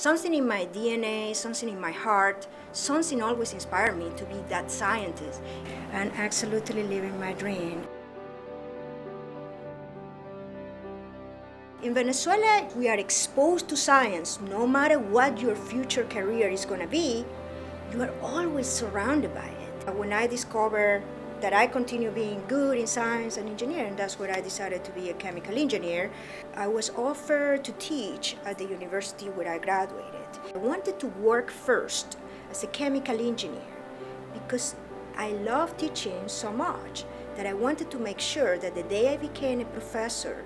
Something in my DNA, something in my heart, something always inspired me to be that scientist and absolutely living my dream. In Venezuela, we are exposed to science. No matter what your future career is going to be, you are always surrounded by it. When I discovered that I continue being good in science and engineering, that's where I decided to be a chemical engineer. I was offered to teach at the university where I graduated. I wanted to work first as a chemical engineer because I love teaching so much that I wanted to make sure that the day I became a professor,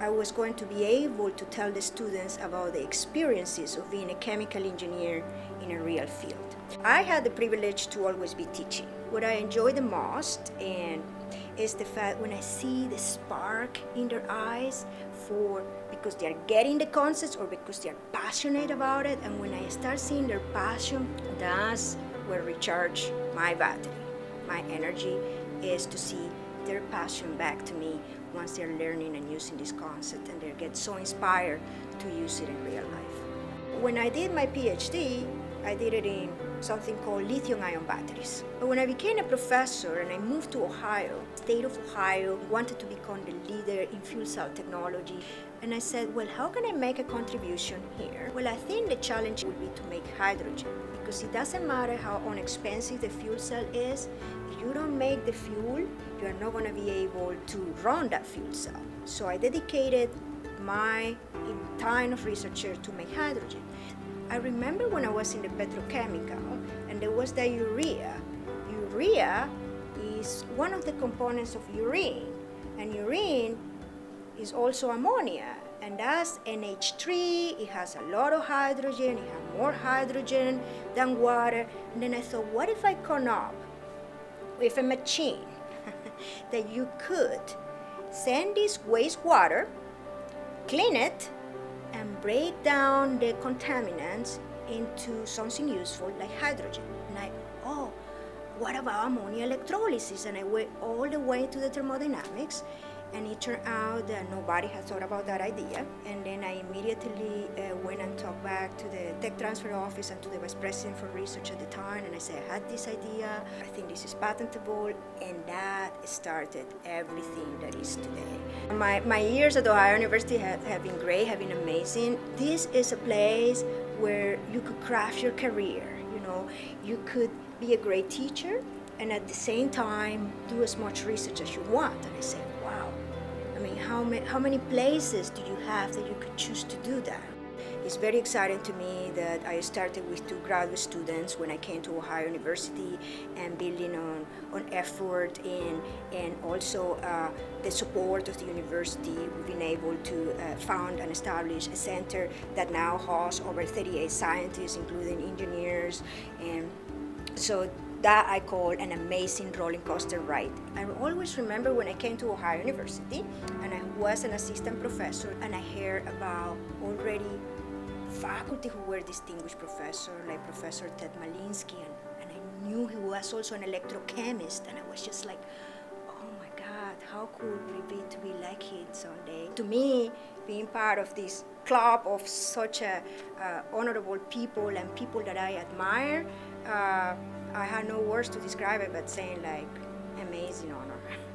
I was going to be able to tell the students about the experiences of being a chemical engineer in a real field. I had the privilege to always be teaching. What I enjoy the most is the fact when I see the spark in their eyes because they are getting the concepts or because they are passionate about it, and when I start seeing their passion, that's where I recharge my battery. My energy is to see their passion back to me once they're learning and using this concept, and they get so inspired to use it in real life. When I did my PhD, I did it in something called lithium-ion batteries. But when I became a professor and I moved to Ohio, the state of Ohio wanted to become the leader in fuel cell technology. And I said, well, how can I make a contribution here? Well, I think the challenge would be to make hydrogen, because it doesn't matter how inexpensive the fuel cell is, if you don't make the fuel, you are not going to be able to run that fuel cell. So I dedicated my time of researcher to make hydrogen. I remember when I was in the petrochemical and there was the urea. Urea is one of the components of urine, and urine is also ammonia, and that's NH3, it has a lot of hydrogen, it has more hydrogen than water. And then I thought, what if I come up with a machine that you could send this wastewater, clean it, and break down the contaminants into something useful like hydrogen. And oh, what about ammonia electrolysis? And I went all the way to the thermodynamics, and it turned out that nobody had thought about that idea. And then I immediately went and talked back to the tech transfer office and to the vice president for research at the time, and I said, I had this idea, I think this is patentable, and that started everything that is today. My years at Ohio University have been great, have been amazing. This is a place where you could craft your career, you know. You could be a great teacher, and at the same time, do as much research as you want. And I said, wow, I mean, how many places do you have that you could choose to do that? It's very exciting to me that I started with 2 graduate students when I came to Ohio University, and building on effort and also the support of the university, we've been able to found and establish a center that now hosts over 38 scientists, including engineers, and so that I call an amazing roller coaster ride. I always remember when I came to Ohio University and I was an assistant professor, and I heard about already faculty who were distinguished professors, like Professor Ted Malinsky, and I knew he was also an electrochemist, and I was just like, oh my God, how cool would it be to be like him someday? To me, being part of this club of such honorable people and people that I admire, I had no words to describe it, but saying like, amazing honor.